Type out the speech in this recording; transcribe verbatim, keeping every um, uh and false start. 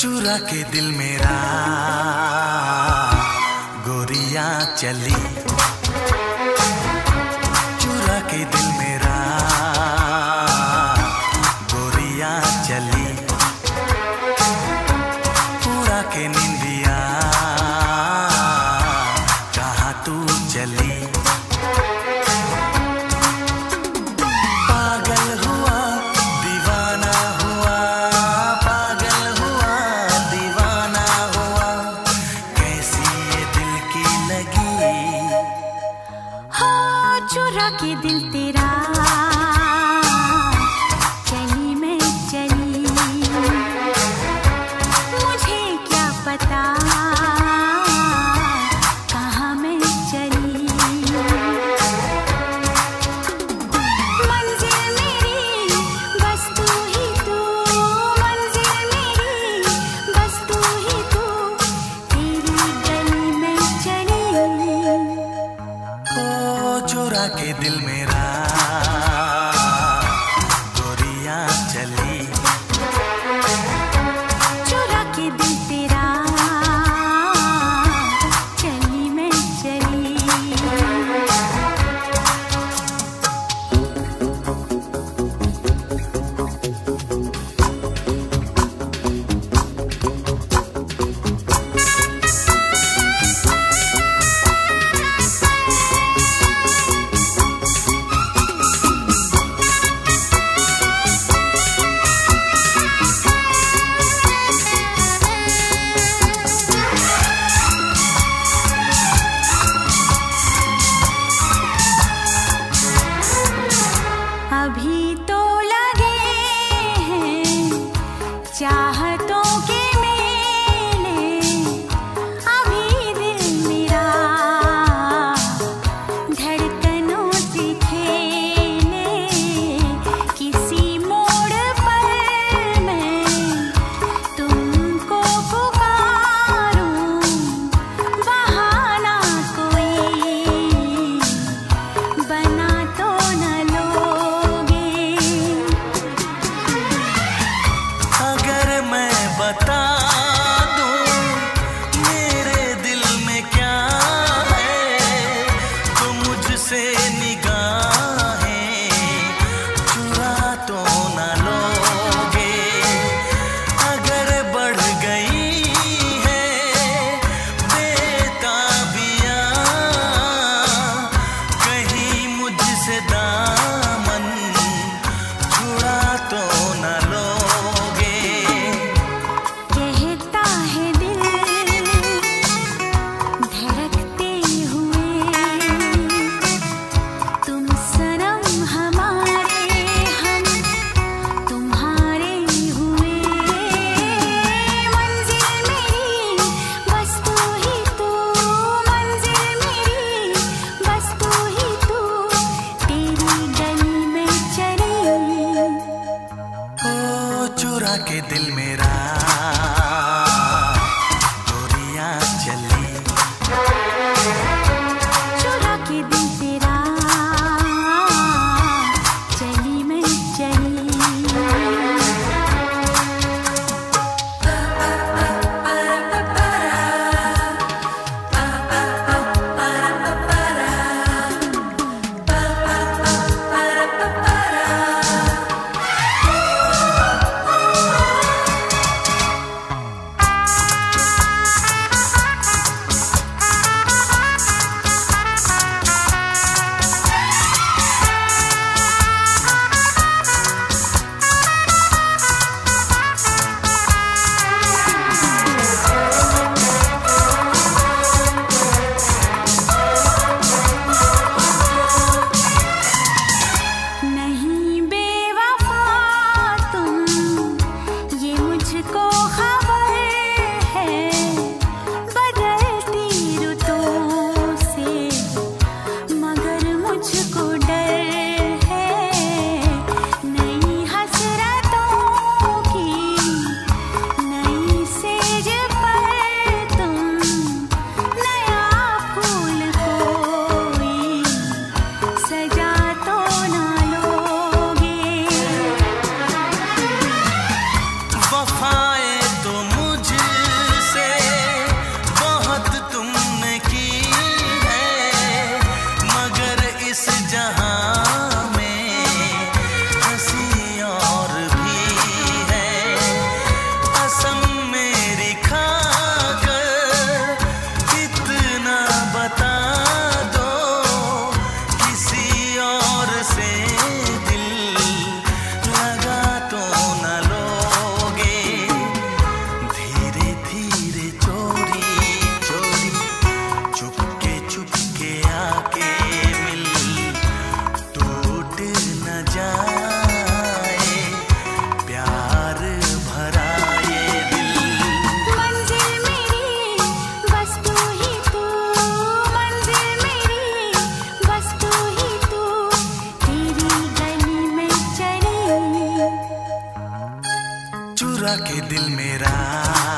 चुरा के दिल मेरा गोरिया चली, चुरा के दिल मेरा गोरिया चली, पूरा के निंदिया कहाँ तू चली। चुरा के दिल तेरा चली मैं चली, मुझे क्या पता कहाँ मैं चली। मंजिल मेरी बस तू ही तू, मंजिल मेरी बस तू ही तू, तेरी गली में चली। चुरा के दिल मेरा गोरिया चली, चुरा के दिल तेरा चली मैं चली। अभी तो लगे हैं चाहतों के मेले, अभी दिल मेरा धड़कनों से खेले। किसी मोड़ पर मैं तुमको पुकारूं, बहाना कोई बना तो न बता दूं मेरे दिल में क्या है, तो मुझसे निगाहें चुरा तो ना लोगे। अगर बढ़ गई है बेताबियाँ, कहीं मुझसे दामन चुरा तो ना लोगे। चुरा के दिल मेरा गोरिया चली, चुरा के दिल तेरा चली मैं चली। चुरा के दिल मेरा।